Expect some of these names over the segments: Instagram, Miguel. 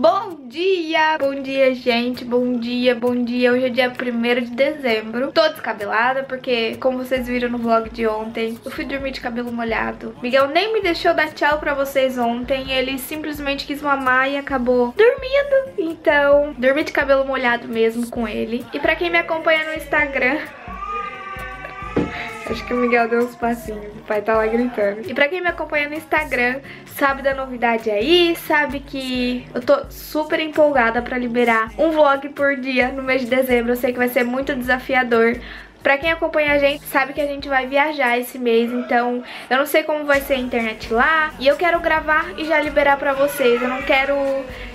Bom dia gente, bom dia, hoje é dia 1º de dezembro. Tô descabelada porque, como vocês viram no vlog de ontem, eu fui dormir de cabelo molhado. Miguel nem me deixou dar tchau pra vocês ontem, ele simplesmente quis mamar e acabou dormindo. Então, dormi de cabelo molhado mesmo com ele. E pra quem me acompanha no Instagram... Acho que o Miguel deu uns passinhos, o pai tá lá gritando. E pra quem me acompanha no Instagram, sabe da novidade aí, sabe que eu tô super empolgada pra liberar um vlog por dia no mês de dezembro. Eu sei que vai ser muito desafiador. Pra quem acompanha a gente, sabe que a gente vai viajar esse mês, então eu não sei como vai ser a internet lá. E eu quero gravar e já liberar pra vocês, eu não quero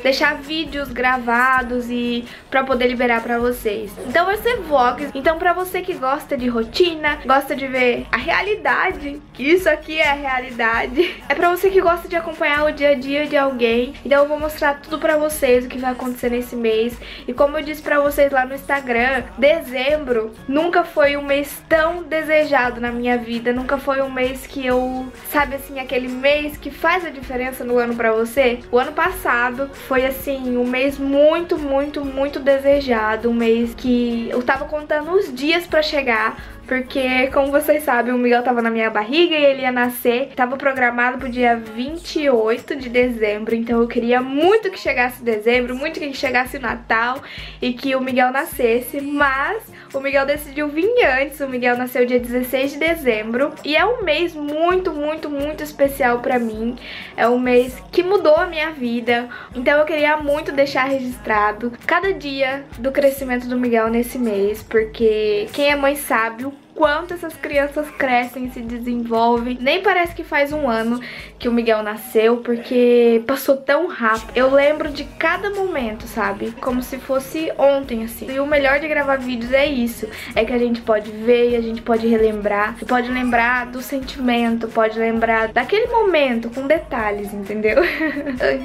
deixar vídeos gravados e pra poder liberar pra vocês. Então vai ser vlogs, então pra você que gosta de rotina, gosta de ver a realidade, que isso aqui é a realidade. É pra você que gosta de acompanhar o dia a dia de alguém, então eu vou mostrar tudo pra vocês, o que vai acontecer nesse mês. E como eu disse pra vocês lá no Instagram, dezembro nunca foi um mês tão desejado na minha vida, nunca foi um mês que eu, sabe assim, aquele mês que faz a diferença no ano pra você. O ano passado foi assim, um mês muito, muito, muito desejado, um mês que eu tava contando os dias pra chegar, porque, como vocês sabem, o Miguel tava na minha barriga e ele ia nascer. Tava programado pro dia 28 de dezembro, então eu queria muito que chegasse dezembro, muito que chegasse o Natal e que o Miguel nascesse, mas o Miguel decidiu vir antes. O Miguel nasceu dia 16 de dezembro e é um mês muito, muito, muito especial pra mim. É um mês que mudou a minha vida, então eu queria muito deixar registrado cada dia do crescimento do Miguel nesse mês, porque quem é mãe sabe o quanto essas crianças crescem, se desenvolvem. Nem parece que faz um ano que o Miguel nasceu, porque passou tão rápido. Eu lembro de cada momento, sabe? Como se fosse ontem, assim. E o melhor de gravar vídeos é isso, é que a gente pode ver e a gente pode relembrar. Você pode lembrar do sentimento, pode lembrar daquele momento com detalhes, entendeu?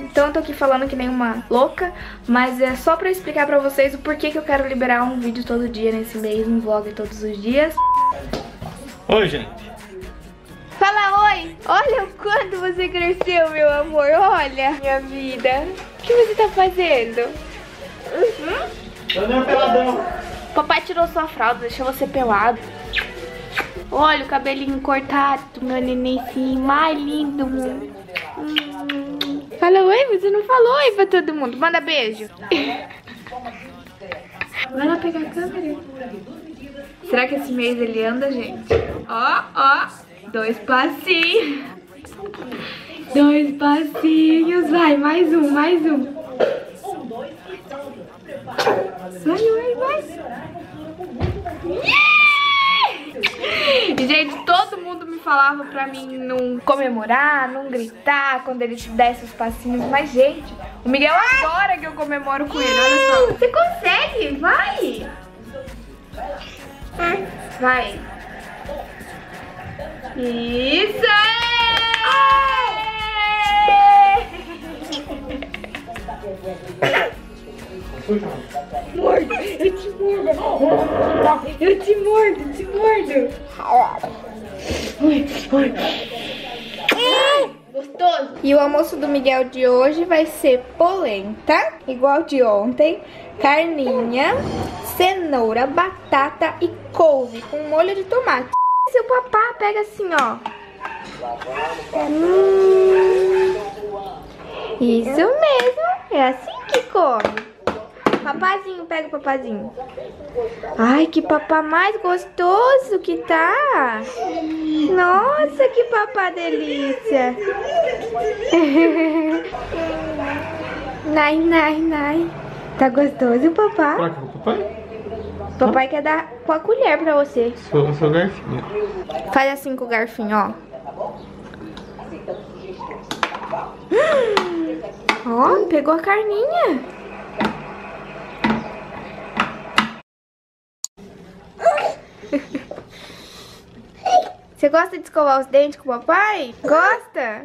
Então eu tô aqui falando que nem uma louca, mas é só pra explicar pra vocês o porquê que eu quero liberar um vídeo todo dia nesse mês, um vlog todos os dias. Oi, gente. Fala oi. Olha o quanto você cresceu, meu amor. Olha, minha vida. O que você tá fazendo? Tô dando peladão. Papai tirou sua fralda, deixou você pelado. Olha o cabelinho cortado, meu nenenzinho mais lindo. Fala oi, você não falou oi pra todo mundo. Manda beijo. Vai lá pegar a câmera. Será que esse mês ele anda, gente? Ó, ó, 2 passinhos. 2 passinhos. Vai, mais um, mais um. Vai, vai, vai. Yeah! Gente, todo mundo me falava pra mim não comemorar, não gritar quando ele te desse os passinhos. Mas, gente, o Miguel adora que eu comemoro com ele, olha só. Você consegue, vai. Vai. Isso aí! Mordo, eu te mordo. Eu te mordo, eu te mordo. Gostoso. E o almoço do Miguel de hoje vai ser polenta, igual de ontem, carninha, cenoura, batata e couve com molho de tomate. Seu papá pega assim, ó. Isso mesmo, é assim que come. Papazinho, pega o papazinho. Ai, que papá mais gostoso que tá. Nossa, que papá delícia. Nai, nai, nai. Tá gostoso, papá? Será que é o papai? Papai quer dar com a colher pra você. Seu garfinho. Faz assim com o garfinho, ó. Ó, pegou a carninha. Você gosta de escovar os dentes com o papai? Gosta?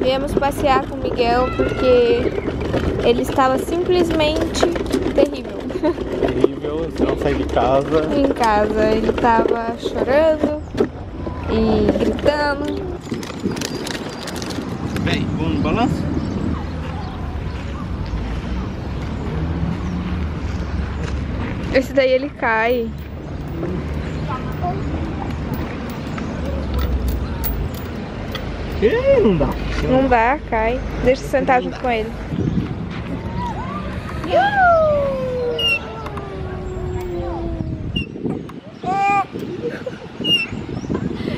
Viemos passear com o Miguel porque Ele estava simplesmente terrível. Terrível, não saí de casa. Em casa, ele estava chorando e gritando. Bem, vamos no balanço? Esse daí ele cai. Ih, não dá. Não dá, cai. Deixa eu sentar junto com ele.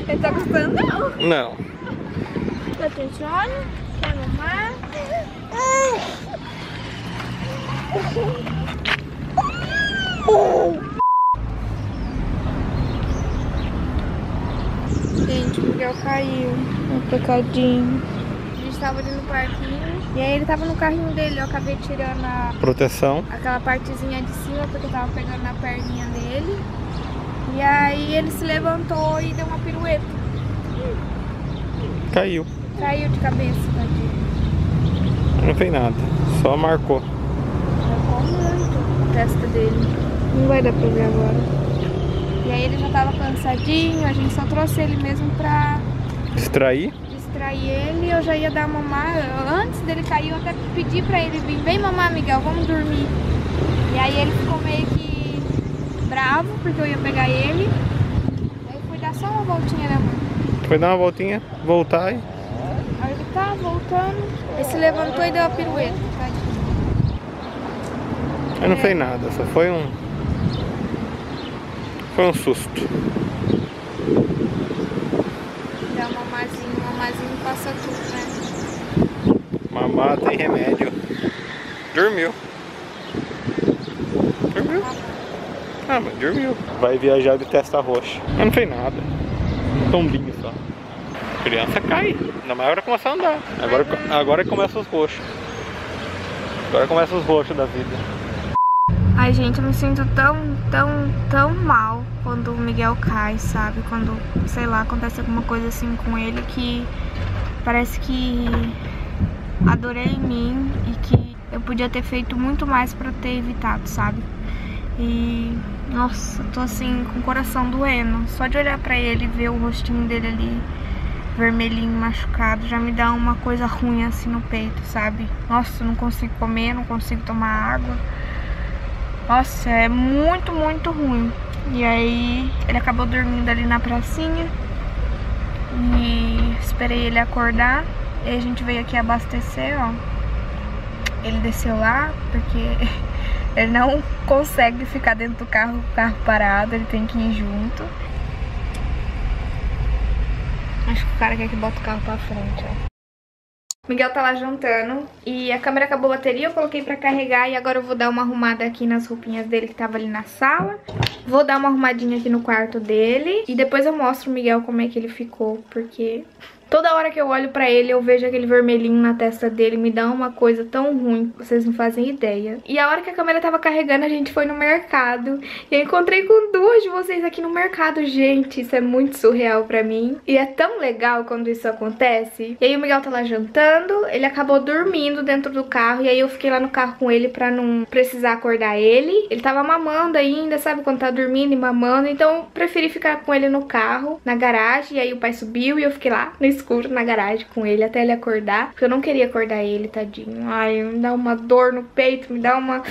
Ele tá gostando? Não. Atenção, quer mamar? Gente, o Miguel caiu. Um pecadinho. A gente tava ali no parquinho. E aí ele tava no carrinho dele. Eu acabei tirando a proteção. Aquela partezinha de cima, porque eu tava pegando na perninha dele. E aí ele se levantou e deu uma pirueta. Caiu. Caiu de cabeça, tadinho. Não fez nada. Só marcou. Marcou muito a testa dele. Não vai dar pra ver agora. E aí ele já tava cansadinho, a gente só trouxe ele mesmo pra... distrair? Distrair ele, eu já ia dar mamar. Antes dele cair, eu até pedi pra ele vir. Vem mamar, Miguel, vamos dormir. E aí ele ficou meio que bravo, porque eu ia pegar ele. Aí eu fui dar só uma voltinha, né? Foi dar uma voltinha, voltar e... Aí ele tá voltando, ele se levantou e deu a pirueta. Aí não fez nada, só foi um... Foi um susto. Dá mamazinho passa tudo, né? Mamá tem remédio. Dormiu. Dormiu? Ah, mas dormiu. Vai viajar de testa roxa. Mas não fez nada. Um tombinho só. A criança cai. Na maior hora começa a andar. Agora começa os roxos. Agora começa os roxos da vida. Ai, gente, eu me sinto tão mal quando o Miguel cai, sabe? Quando, sei lá, acontece alguma coisa assim com ele que parece que a dor é em mim e que eu podia ter feito muito mais pra ter evitado, sabe? E, nossa, eu tô assim com o coração doendo. Só de olhar pra ele e ver o rostinho dele ali vermelhinho, machucado, já me dá uma coisa ruim assim no peito, sabe? Nossa, eu não consigo comer, não consigo tomar água. Nossa, é muito ruim. E aí ele acabou dormindo ali na pracinha e esperei ele acordar. E a gente veio aqui abastecer, ó. Ele desceu lá porque ele não consegue ficar dentro do carro, o carro parado, ele tem que ir junto. Acho que o cara quer que bota o carro pra frente, ó. Miguel tá lá jantando e a câmera acabou a bateria, eu coloquei pra carregar e agora eu vou dar uma arrumada aqui nas roupinhas dele que tava ali na sala. Vou dar uma arrumadinha aqui no quarto dele e depois eu mostro o Miguel como é que ele ficou, porque toda hora que eu olho pra ele eu vejo aquele vermelhinho na testa dele, me dá uma coisa tão ruim, vocês não fazem ideia. E a hora que a câmera tava carregando a gente foi no mercado e eu encontrei com duas de vocês aqui no mercado, gente, isso é muito surreal pra mim. E é tão legal quando isso acontece. E aí o Miguel tá lá jantando. Ele acabou dormindo dentro do carro e aí eu fiquei lá no carro com ele pra não precisar acordar ele. Ele tava mamando ainda, sabe, quando tá dormindo e mamando, então eu preferi ficar com ele no carro, na garagem, e aí o pai subiu e eu fiquei lá no escuro, na garagem com ele, até ele acordar, porque eu não queria acordar ele, tadinho. Ai, me dá uma dor no peito, me dá uma...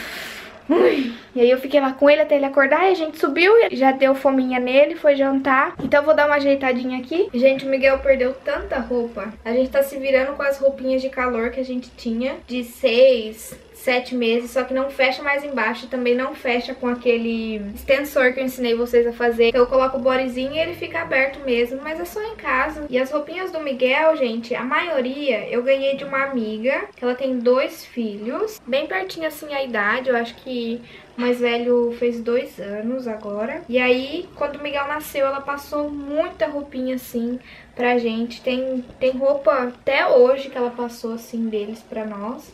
Ui. E aí eu fiquei lá com ele até ele acordar e a gente subiu e já deu fominha nele, foi jantar. Então eu vou dar uma ajeitadinha aqui. Gente, o Miguel perdeu tanta roupa. A gente tá se virando com as roupinhas de calor que a gente tinha de 6, 7 meses, só que não fecha mais embaixo e também não fecha com aquele extensor que eu ensinei vocês a fazer. Então eu coloco o bodyzinho e ele fica aberto mesmo, mas é só em casa. E as roupinhas do Miguel, gente, a maioria eu ganhei de uma amiga, que ela tem 2 filhos, bem pertinho assim a idade, eu acho que... O mais velho fez 2 anos agora. E aí, quando o Miguel nasceu, ela passou muita roupinha, assim, pra gente. Tem roupa até hoje que ela passou, assim, deles pra nós.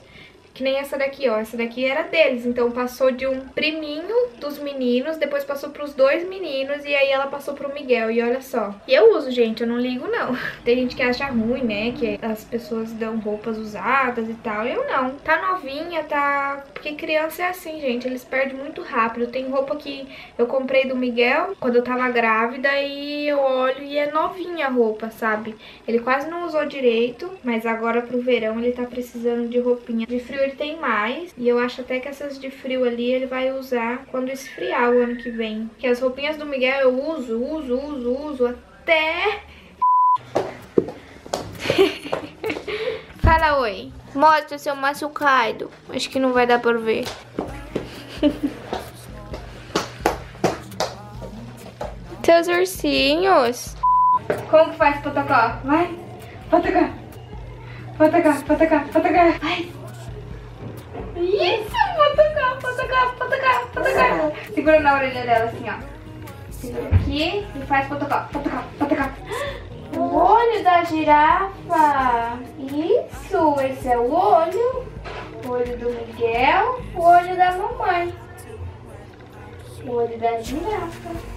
Que nem essa daqui, ó. Essa daqui era deles, então passou de um priminho dos meninos, depois passou pros dois meninos e aí ela passou pro Miguel. E olha só. E eu uso, gente, eu não ligo não. Tem gente que acha ruim, né, que as pessoas dão roupas usadas e tal. Eu não. Tá novinha, tá... Porque criança é assim, gente, eles perdem muito rápido. Tem roupa que eu comprei do Miguel quando eu tava grávida e eu olho e é novinha a roupa, sabe? Ele quase não usou direito, mas agora pro verão ele tá precisando de roupinha. De frio ele tem mais, e eu acho até que essas de frio ali ele vai usar quando esfriar o ano que vem. Porque as roupinhas do Miguel eu uso até... Fala oi. Mostra seu machucado. Acho que não vai dar pra ver. Seus ursinhos. Como que faz pra tocar? Vai. Pra tocar. Vai. Isso, pra tocar. Segura na orelha dela assim, ó. Segura aqui e faz pra tocar. O olho da girafa. Isso, esse é o olho. O olho do Miguel. O olho da mamãe. O olho da girafa.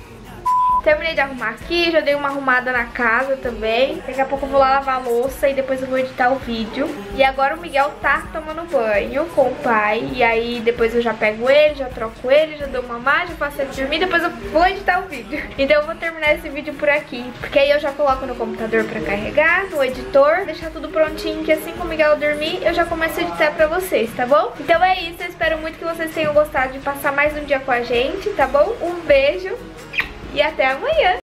Terminei de arrumar aqui, já dei uma arrumada na casa também. Daqui a pouco eu vou lá lavar a louça e depois eu vou editar o vídeo. E agora o Miguel tá tomando banho com o pai. E aí depois eu já pego ele, já troco ele, já dou mamar, já faço ele dormir. Depois eu vou editar o vídeo. Então eu vou terminar esse vídeo por aqui. Porque aí eu já coloco no computador pra carregar, no editor. Deixar tudo prontinho, que assim que o Miguel dormir, eu já começo a editar pra vocês, tá bom? Então é isso, eu espero muito que vocês tenham gostado de passar mais um dia com a gente, tá bom? Um beijo! E até amanhã!